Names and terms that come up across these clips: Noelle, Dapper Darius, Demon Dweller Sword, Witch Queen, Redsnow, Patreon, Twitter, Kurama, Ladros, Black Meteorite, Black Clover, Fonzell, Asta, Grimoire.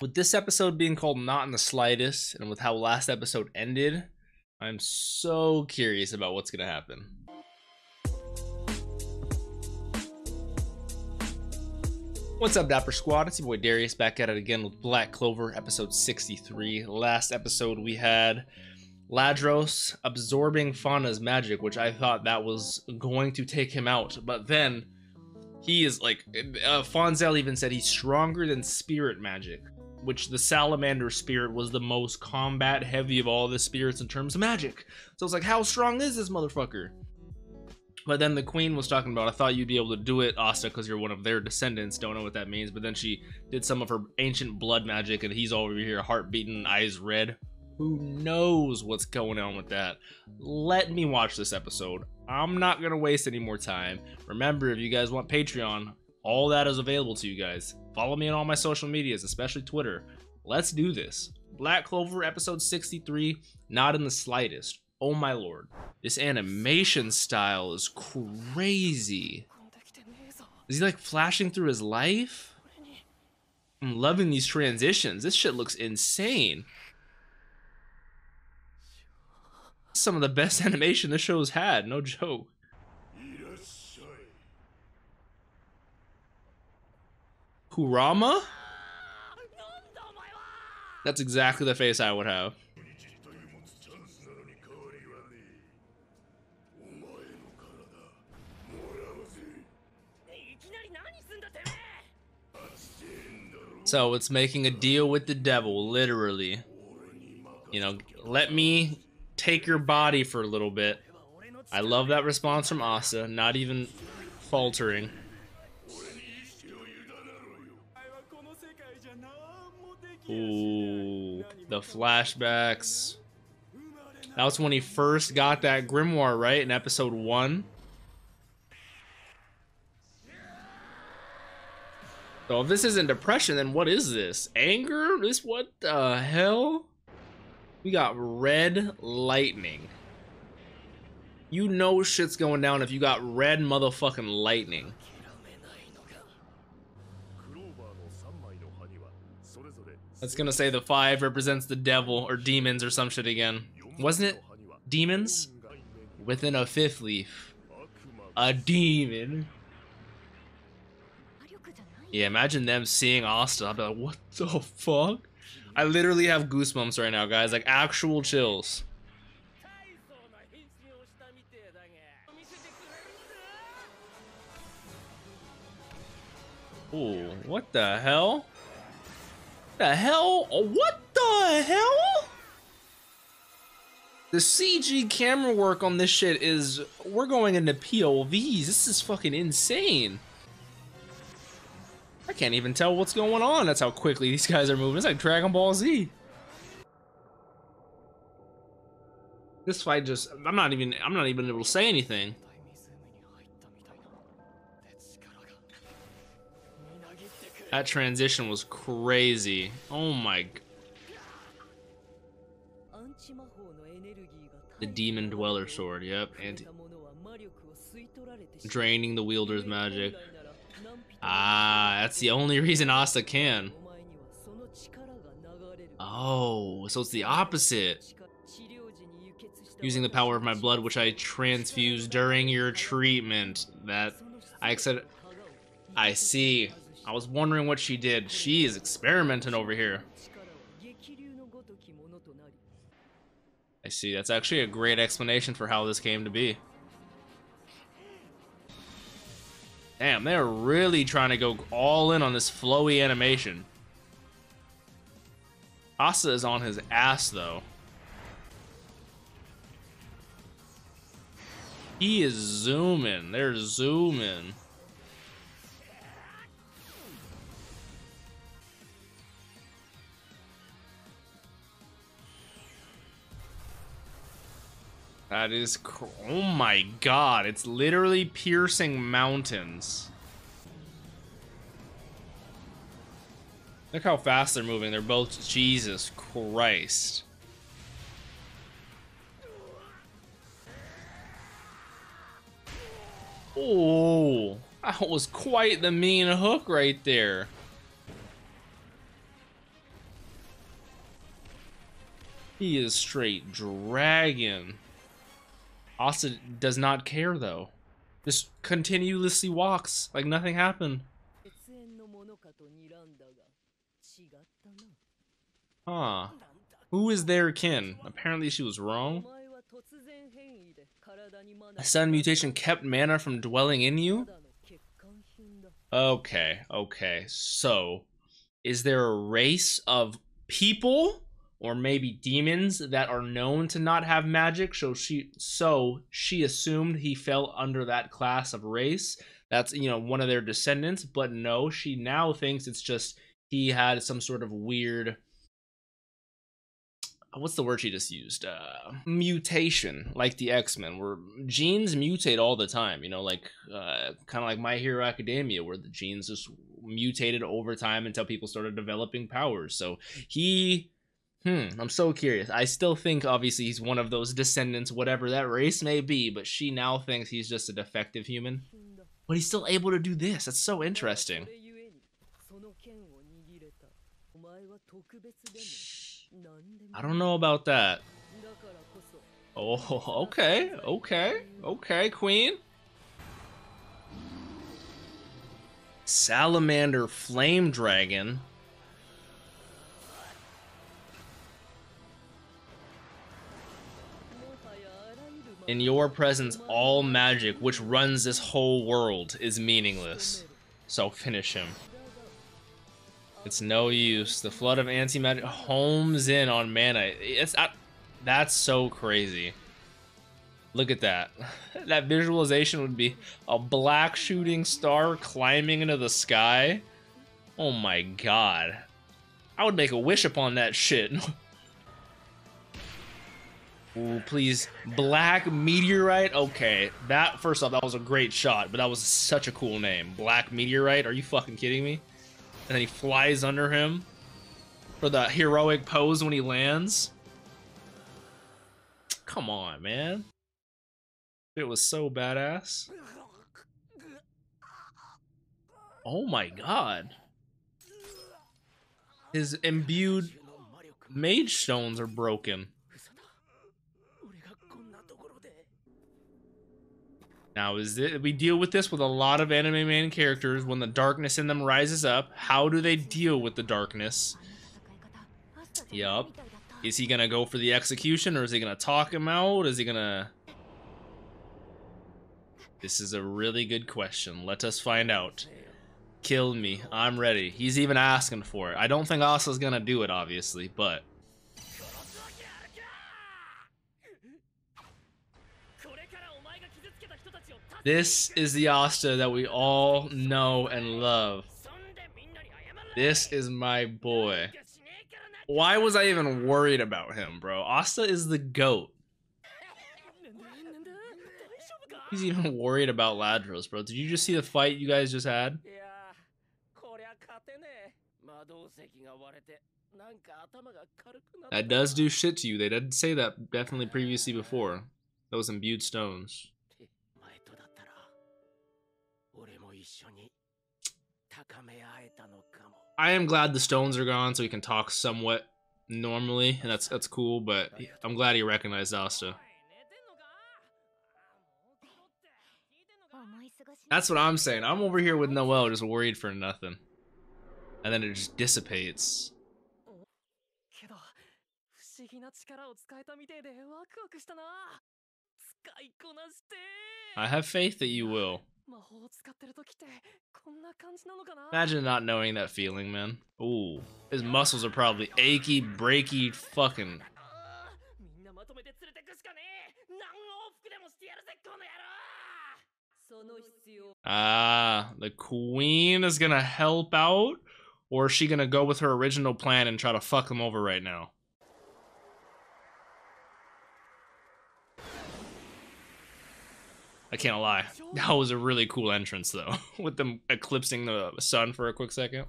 With this episode being called Not in the Slightest, and with how last episode ended, I'm so curious about what's gonna happen. What's up, Dapper Squad? It's your boy Darius back at it again with Black Clover, episode 63. Last episode we had Ladros absorbing Fauna's magic, which I thought that was going to take him out, but then he is like, Fonzell even said he's stronger than spirit magic, which the salamander spirit was the most combat heavy of all the spirits in terms of magic. So it's like, how strong is this motherfucker? But then the queen was talking about, I thought you'd be able to do it, Asta, because you're one of their descendants. Don't know what that means. But then she did some of her ancient blood magic, and he's all over here, heart beating, eyes red. Who knows what's going on with that? Let me watch this episode. I'm not gonna waste any more time. Remember, if you guys want Patreon, all that is available to you guys. Follow me on all my social medias, especially Twitter. Let's do this. Black Clover episode 63, Not in the Slightest. Oh my lord. This animation style is crazy. Is he like flashing through his life? I'm loving these transitions. This shit looks insane. Some of the best animation this show's had, no joke. Kurama? That's exactly the face I would have. So it's making a deal with the devil, literally. You know, let me take your body for a little bit. I love that response from Asta, not even faltering. Ooh, the flashbacks. That was when he first got that grimoire, right? In episode 1. So if this isn't depression, then what is this? Anger? This what the hell? We got red lightning. You know shit's going down if you got red motherfucking lightning. That's gonna say the 5 represents the devil or demons or some shit again. Wasn't it demons? Within a 5th leaf. A demon. Yeah, imagine them seeing Asta. I'd be like, what the fuck? I literally have goosebumps right now, guys. Like, actual chills. Ooh, what the hell? The hell? What the hell? The CG camera work on this shit is... We're going into POVs. This is fucking insane. I can't even tell what's going on. That's how quickly these guys are moving. It's like Dragon Ball Z. This fight just... I'm not even able to say anything. That transition was crazy. Oh my... The Demon Dweller Sword, yep. And draining the wielder's magic. Ah, that's the only reason Asta can. Oh, so it's the opposite. Using the power of my blood, which I transfuse during your treatment. That... I accept... I see. I was wondering what she did. She is experimenting over here. I see. That's actually a great explanation for how this came to be. Damn, they're really trying to go all in on this flowy animation. Asta is on his ass, though. He is zooming. They're zooming. That is, oh my god, it's literally piercing mountains. Look how fast they're moving, they're both, Jesus Christ. Oh, that was quite the mean hook right there. He is straight dragging. Asta does not care though. Just continuously walks like nothing happened. Huh. Who is their kin? Apparently she was wrong. A sudden mutation kept mana from dwelling in you? Okay, okay. So, is there a race of people or maybe demons that are known to not have magic? So she assumed he fell under that class of race. That's, you know, one of their descendants, but no, she now thinks it's just he had some sort of weird, what's the word she just used? Mutation, like the X-Men, where genes mutate all the time, you know, like kind of like My Hero Academia, where the genes just mutated over time until people started developing powers. So he, I'm so curious. I still think, obviously, he's one of those descendants, whatever that race may be, but she now thinks he's just a defective human. But he's still able to do this. That's so interesting. I don't know about that. Oh, okay. Okay. Okay, Queen. Salamander Flame Dragon. In your presence, all magic which runs this whole world is meaningless. So finish him. It's no use. The flood of anti-magic homes in on mana. That's so crazy. Look at that. That visualization would be a black shooting star climbing into the sky. Oh my god. I would make a wish upon that shit. Ooh, please. Black Meteorite? Okay. That, first off, that was a great shot, but that was such a cool name. Black Meteorite? Are you fucking kidding me? And then he flies under him for the heroic pose when he lands. Come on, man. It was so badass. Oh my god. His imbued mage stones are broken. Now, is it, we deal with this with a lot of anime main characters. When the darkness in them rises up, how do they deal with the darkness? Yup. Is he gonna go for the execution, or is he gonna talk him out? Is he gonna... This is a really good question. Let us find out. Kill me. I'm ready. He's even asking for it. I don't think Asa's gonna do it, obviously, but... This is the Asta that we all know and love. This is my boy. Why was I even worried about him, bro? Asta is the GOAT. He's even worried about Ladros, bro. Did you just see the fight you guys just had? That does do shit to you. They did say that definitely previously before. Those imbued stones. I am glad the stones are gone so he can talk somewhat normally, and that's cool, but I'm glad he recognized Asta. That's what I'm saying. I'm over here with Noelle just worried for nothing. And then it just dissipates. I have faith that you will. Imagine not knowing that feeling, man. Ooh, his muscles are probably achy, breaky, fucking. Ah, the queen is gonna help out, or is she gonna go with her original plan and try to fuck him over right now? I can't lie. That was a really cool entrance, though, with them eclipsing the sun for a quick second.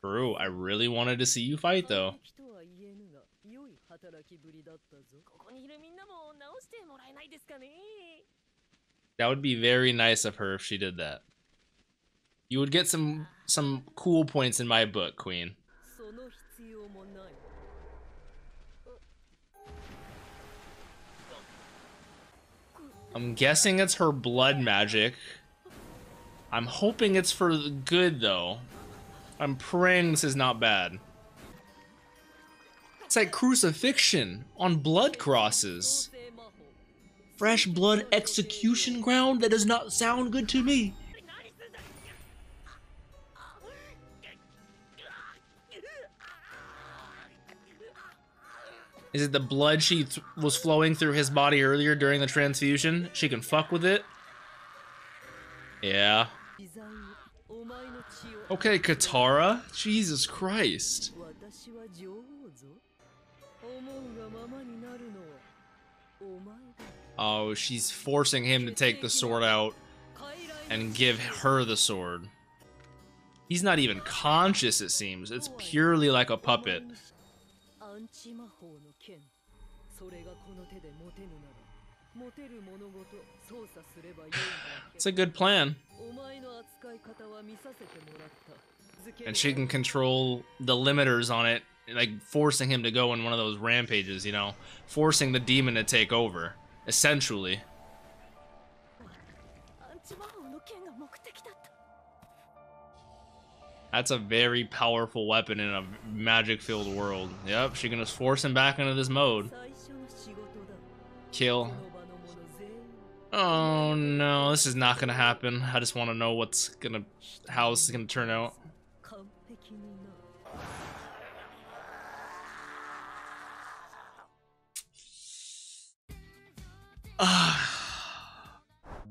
Bro, I really wanted to see you fight, though. That would be very nice of her if she did that. You would get some cool points in my book, Queen. I'm guessing it's her blood magic. I'm hoping it's for good, though. I'm praying this is not bad. It's like crucifixion on blood crosses. Fresh blood execution ground? That does not sound good to me. Is it the blood she was flowing through his body earlier during the transfusion? She can fuck with it? Yeah. Okay, Katara. Jesus Christ. Oh, she's forcing him to take the sword out and give her the sword. He's not even conscious, it seems. It's purely like a puppet. It's a good plan. And she can control the limiters on it, like forcing him to go on one of those rampages, you know, forcing the demon to take over, essentially. That's a very powerful weapon in a magic-filled world. Yep, she can just force him back into this mode. Kill. Oh no, this is not gonna happen. I just want to know how this is gonna turn out.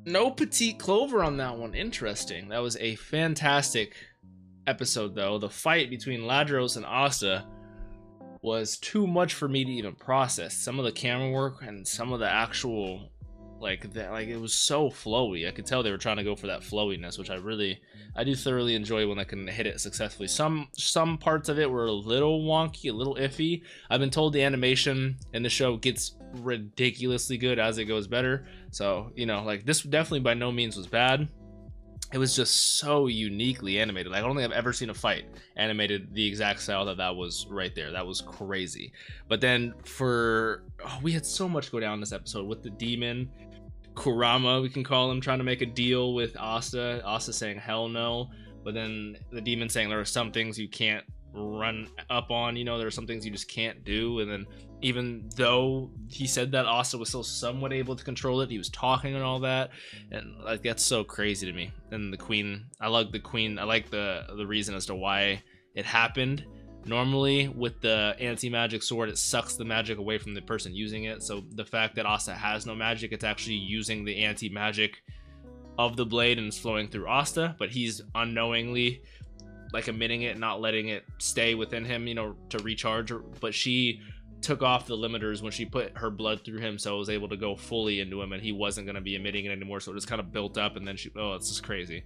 No Petite Clover on that one. Interesting. That was a fantastic episode, though. The fight between Ladros and Asta was too much for me to even process. Some of the camera work and some of the actual, like it was so flowy. I could tell they were trying to go for that flowiness, which I do thoroughly enjoy when I can hit it successfully. Some parts of it were a little wonky, a little iffy. I've been told the animation in the show gets ridiculously good as it goes better. So, you know, like, this definitely by no means was bad. It was just so uniquely animated. Like, I don't think I've ever seen a fight animated the exact style that was right there. That was crazy. But then we had so much go down this episode with the demon, Kurama, we can call him, trying to make a deal with Asta. Asta saying hell no. But then the demon saying there are some things you can't run up on, you know, there are some things you just can't do. And then even though he said that, Asta was still somewhat able to control it. He was talking and all that, and like, that's so crazy to me. And the queen, I like the queen. I like the reason as to why it happened. Normally with the anti-magic sword, it sucks the magic away from the person using it. So the fact that Asta has no magic, it's actually using the anti-magic of the blade and it's flowing through Asta, but he's unknowingly like emitting it, not letting it stay within him, you know, to recharge. But she took off the limiters when she put her blood through him, so it was able to go fully into him, and he wasn't going to be emitting it anymore. So it just kind of built up, and then she, oh, it's just crazy.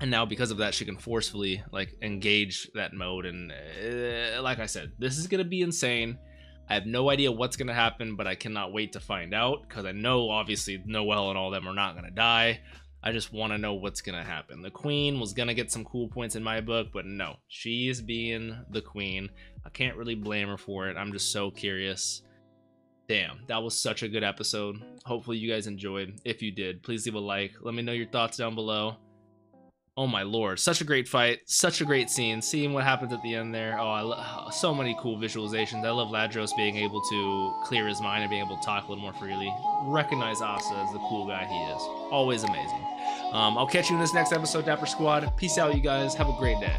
And now because of that, she can forcefully like engage that mode. And like I said, this is going to be insane. I have no idea what's going to happen, but I cannot wait to find out, because I know obviously Noelle and all them are not going to die. I just want to know what's going to happen. The queen was going to get some cool points in my book, but no, she is being the queen. I can't really blame her for it. I'm just so curious. Damn, that was such a good episode. Hopefully you guys enjoyed. If you did, please leave a like. Let me know your thoughts down below. Oh my lord, such a great fight, such a great scene, seeing what happens at the end there. Oh, so many cool visualizations. I love Ladros being able to clear his mind and being able to talk a little more freely. Recognize Asta as the cool guy he is. Always amazing. I'll catch you in this next episode, Dapper Squad. Peace out, you guys. Have a great day.